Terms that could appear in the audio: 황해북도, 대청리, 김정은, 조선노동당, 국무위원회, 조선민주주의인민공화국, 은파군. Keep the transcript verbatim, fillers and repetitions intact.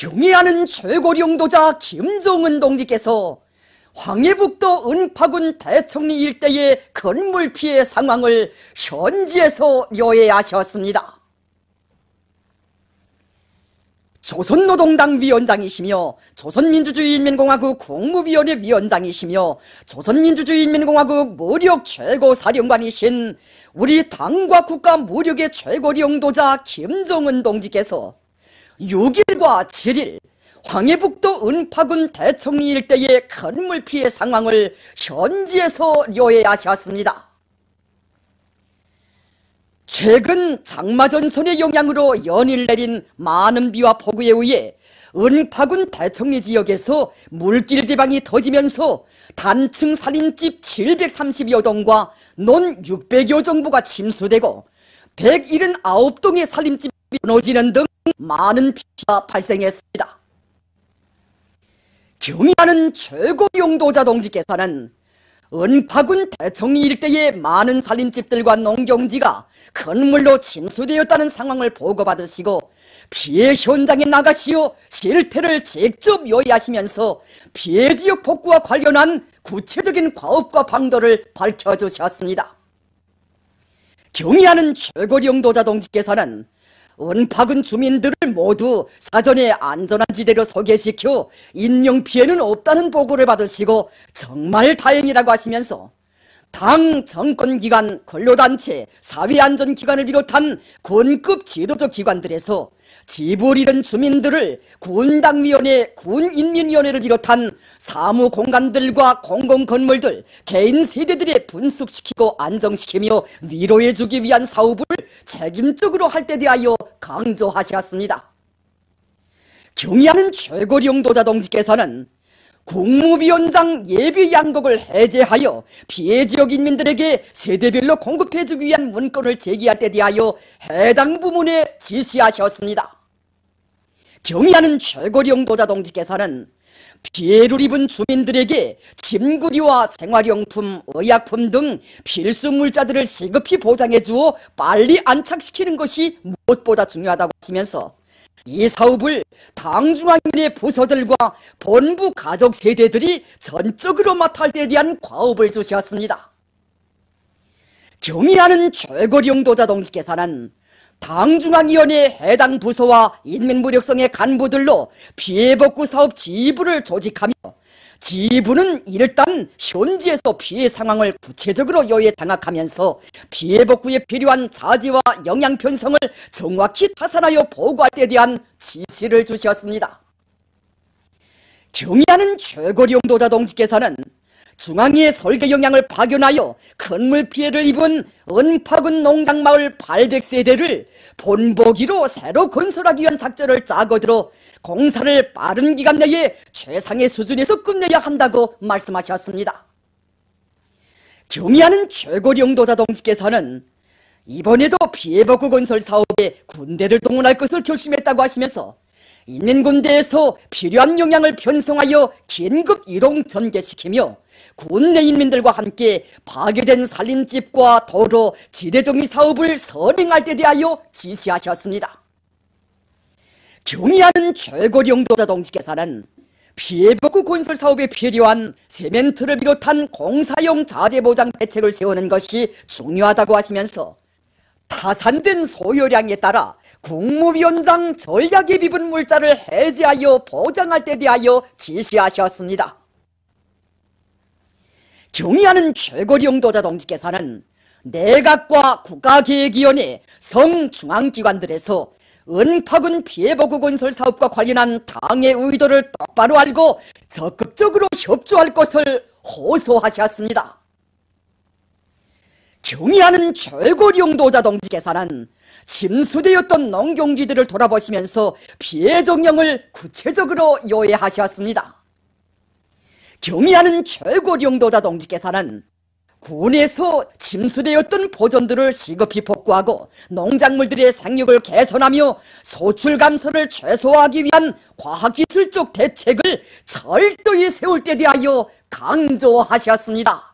경애하는 최고령 용도자 김정은 동지께서 황해북도 은파군 대청리 일대의 건물 피해 상황을 현지에서 요해하셨습니다. 조선노동당 위원장이시며 조선민주주의인민공화국 국무위원회 위원장이시며 조선민주주의인민공화국 무력 최고사령관이신 우리 당과 국가 무력의 최고령도자 김정은 동지께서 육 일과 칠 일 황해북도 은파군 대청리 일대의 건물 피해 상황을 현지에서 요해하셨습니다. 최근 장마전선의 영향으로 연일 내린 많은 비와 폭우에 의해 은파군 대청리 지역에서 물길 지방이 터지면서 단층 살림집 칠백삼십여 동과 논 육백여 정부가 침수되고 백칠십구 동의 살림집이 무너지는 등 많은 피해가 발생했습니다. 경의하는 최고 용도자 동지께서는 은파군 대청리 일대의 많은 살림집들과 농경지가 건물로 침수되었다는 상황을 보고받으시고 피해 현장에 나가시어 실태를 직접 요의하시면서 피해 지역 복구와 관련한 구체적인 과업과 방도를 밝혀주셨습니다. 경의하는 최고령도자 동지께서는 은파군 주민들을 모두 사전에 안전한 지대로 소개시켜 인명피해는 없다는 보고를 받으시고 정말 다행이라고 하시면서 당, 정권기관, 근로단체, 사회안전기관을 비롯한 군급 지도적 기관들에서 집을 잃은 주민들을 군당위원회, 군인민위원회를 비롯한 사무공간들과 공공건물들, 개인 세대들에 분숙시키고 안정시키며 위로해주기 위한 사업을 책임적으로 할 때 대하여 강조하셨습니다. 경의하는 최고령도자 동지께서는 국무위원장 예비양곡을 해제하여 피해지역 인민들에게 세대별로 공급해주기 위한 문건을 제기할 때 대하여 해당 부문에 지시하셨습니다. 경의하는 최고령도자 동지께서는 피해를 입은 주민들에게 침구류와 생활용품, 의약품 등 필수 물자들을 시급히 보장해주어 빨리 안착시키는 것이 무엇보다 중요하다고 하시면서 이 사업을 당중앙위원회 부서들과 본부 가족 세대들이 전적으로 맡을 때에 대한 과업을 주셨습니다. 경의하는 최고령도자 동지께서는 당중앙위원회 해당 부서와 인민무력성의 간부들로 피해복구 사업 지부를 조직하며 지부는 일단 현지에서 피해 상황을 구체적으로 요해 장악하면서 피해 복구에 필요한 자재와 영양 편성을 정확히 타산하여 보고할 때에 대한 지시를 주셨습니다. 경의하는 최고령도자 동지께서는 중앙의 설계 영향을 파견하여 건물 피해를 입은 은파군 농장마을 팔백 세대를 본보기로 새로 건설하기 위한 작전을 짜고 들어 공사를 빠른 기간 내에 최상의 수준에서 끝내야 한다고 말씀하셨습니다. 경의하는 최고령도자 동지께서는 이번에도 피해복구 건설 사업에 군대를 동원할 것을 결심했다고 하시면서 인민군대에서 필요한 영양을 편성하여 긴급 이동 전개시키며 군내 인민들과 함께 파괴된 살림집과 도로, 지대정리 사업을 선행할 때 대하여 지시하셨습니다. 경의하는 최고령도자 동지께서는 피해복구 건설 사업에 필요한 세멘트를 비롯한 공사용 자재 보장 대책을 세우는 것이 중요하다고 하시면서 타산된 소요량에 따라 국무위원장 전략에 비분 물자를 해제하여 보장할 때 대하여 지시하셨습니다. 경의하는 최고령도자 동지께서는 내각과 국가계획위원회, 성중앙기관들에서 은파군 피해복구 건설 사업과 관련한 당의 의도를 똑바로 알고 적극적으로 협조할 것을 호소하셨습니다. 경의하는 최고령도자 동지께서는 침수되었던 농경지들을 돌아보시면서 피해 정령을 구체적으로 요해하셨습니다. 경의하는 최고령도자 동지께서는 군에서 침수되었던 보존들을 시급히 복구하고 농작물들의 생육을 개선하며 소출 감소를 최소화하기 위한 과학기술적 대책을 철저히 세울 때 대하여 강조하셨습니다.